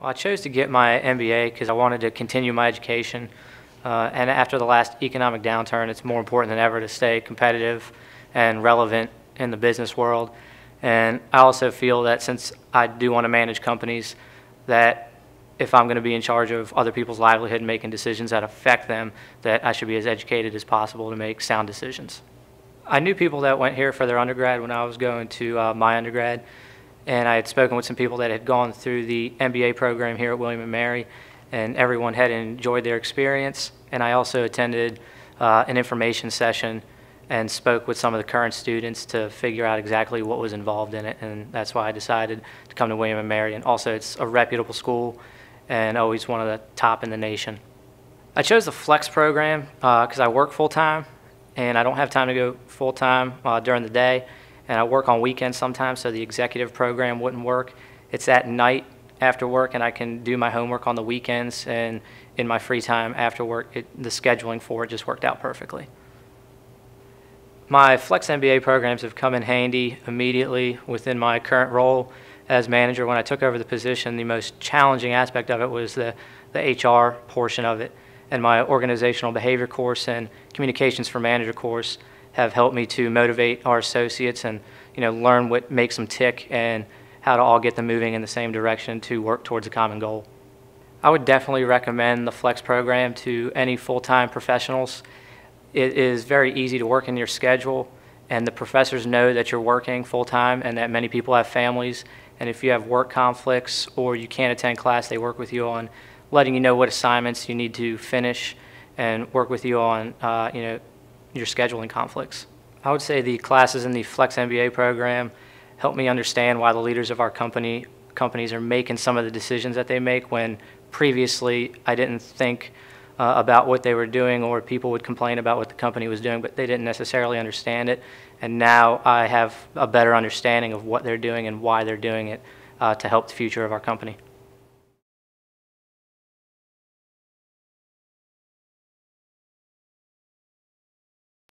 Well, I chose to get my MBA because I wanted to continue my education, and after the last economic downturn, it's more important than ever to stay competitive and relevant in the business world. And I also feel that since I do want to manage companies, that if I'm going to be in charge of other people's livelihood and making decisions that affect them, that I should be as educated as possible to make sound decisions. I knew people that went here for their undergrad when I was going to my undergrad. And I had spoken with some people that had gone through the MBA program here at William & Mary, and everyone had enjoyed their experience. And I also attended an information session and spoke with some of the current students to figure out exactly what was involved in it. And that's why I decided to come to William & Mary. And also, it's a reputable school and always one of the top in the nation. I chose the Flex program because I work full-time, and I don't have time to go full-time during the day. And I work on weekends sometimes, so the executive program wouldn't work. It's at night after work, and I can do my homework on the weekends, and in my free time after work, the scheduling for it just worked out perfectly. My Flex MBA programs have come in handy immediately within my current role as manager. When I took over the position, the most challenging aspect of it was the HR portion of it, and my organizational behavior course and communications for manager course have helped me to motivate our associates and, you know, learn what makes them tick and how to all get them moving in the same direction to work towards a common goal. I would definitely recommend the Flex program to any full-time professionals. It is very easy to work in your schedule, and the professors know that you're working full-time and that many people have families, and if you have work conflicts or you can't attend class, they work with you on letting you know what assignments you need to finish and work with you on, you know, your scheduling conflicts. I would say the classes in the Flex MBA program help me understand why the leaders of our companies are making some of the decisions that they make, when previously I didn't think about what they were doing, or people would complain about what the company was doing, but they didn't necessarily understand it. And now I have a better understanding of what they're doing and why they're doing it to help the future of our company.